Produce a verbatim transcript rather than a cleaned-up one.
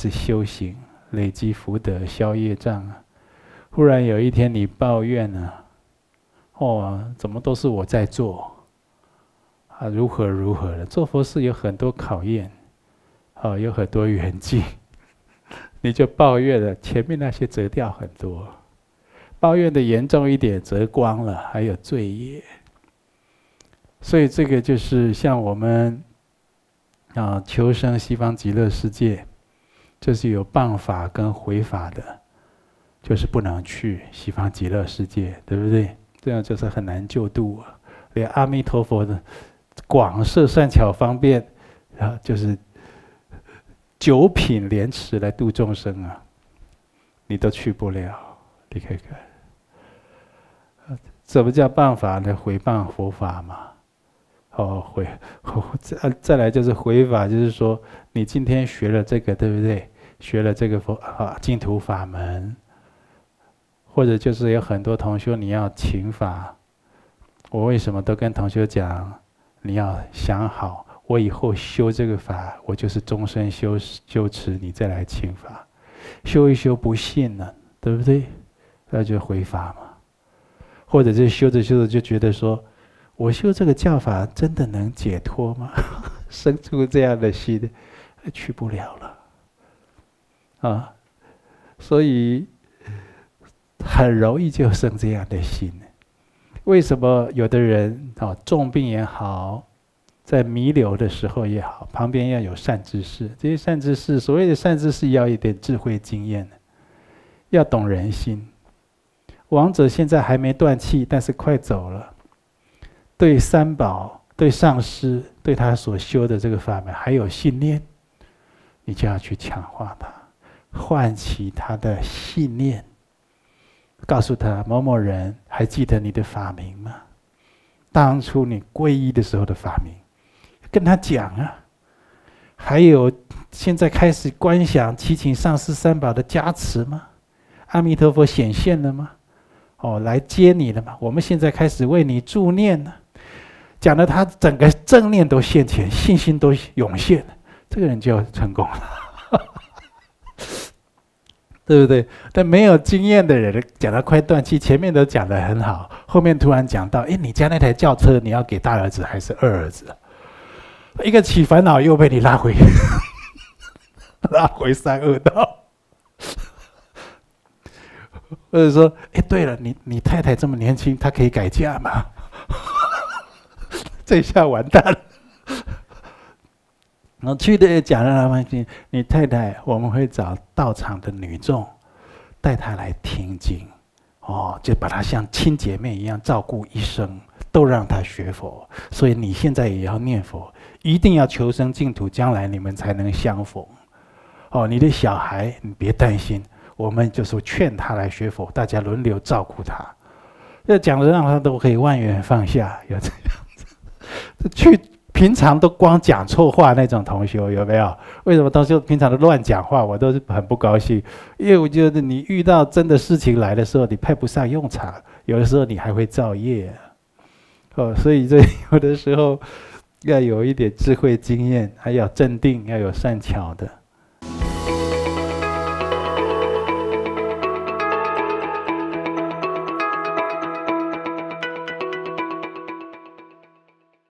始修行，累积福德，消业障啊。忽然有一天你抱怨啊，哦，怎么都是我在做啊？如何如何的？做佛事有很多考验，啊，有很多缘境，你就抱怨了。前面那些折掉很多，抱怨的严重一点，折光了，还有罪业。所以这个就是像我们。 啊，求生西方极乐世界，这是有谤法跟毁法的，就是不能去西方极乐世界，对不对？这样就是很难救度啊。连阿弥陀佛的广设善巧方便，然后就是九品莲池来度众生啊，你都去不了。你看看，怎么叫谤法呢？毁谤佛法嘛。 哦，回再再来就是回法，就是说你今天学了这个，对不对？学了这个佛啊净土法门，或者就是有很多同修你要勤法，我为什么都跟同修讲，你要想好，我以后修这个法，我就是终身修修持，你再来勤法，修一修不信了，对不对？那就回法嘛，或者是修着修着就觉得说。 我修这个教法真的能解脱吗？生出这样的心，去不了了啊！所以很容易就生这样的心。为什么有的人啊重病也好，在弥留的时候也好，旁边要有善知识？这些善知识，所谓的善知识，要一点智慧经验，要懂人心。亡者现在还没断气，但是快走了。 对三宝、对上师、对他所修的这个法门还有信念，你就要去强化他，唤起他的信念，告诉他某某人还记得你的法名吗？当初你皈依的时候的法名，跟他讲啊。还有现在开始观想祈请上师三宝的加持吗？阿弥陀佛显现了吗？哦，来接你了吗？我们现在开始为你助念了。 讲的他整个正念都现前，信心都涌现了，这个人就成功了，对不对？但没有经验的人讲到快断气，前面都讲得很好，后面突然讲到：哎，你家那台轿车你要给大儿子还是二儿子？一个起烦恼又被你拉回，拉回三恶道。或者说：哎，对了，你你太太这么年轻，她可以改嫁吗？ 这下完蛋了！我去的也讲了，他们你太太，我们会找道场的女众，带她来听经，哦，就把她像亲姐妹一样照顾一生，都让她学佛。所以你现在也要念佛，一定要求生净土，将来你们才能相逢。哦，你的小孩你别担心，我们就是劝他来学佛，大家轮流照顾他。要讲的让他都可以万缘放下，要这样。 去平常都光讲错话那种同修有没有？为什么同修平常都乱讲话？我都是很不高兴，因为我觉得你遇到真的事情来的时候，你派不上用场，有的时候你还会造业、啊，哦，所以这有的时候要有一点智慧经验，还要镇定，要有善巧的。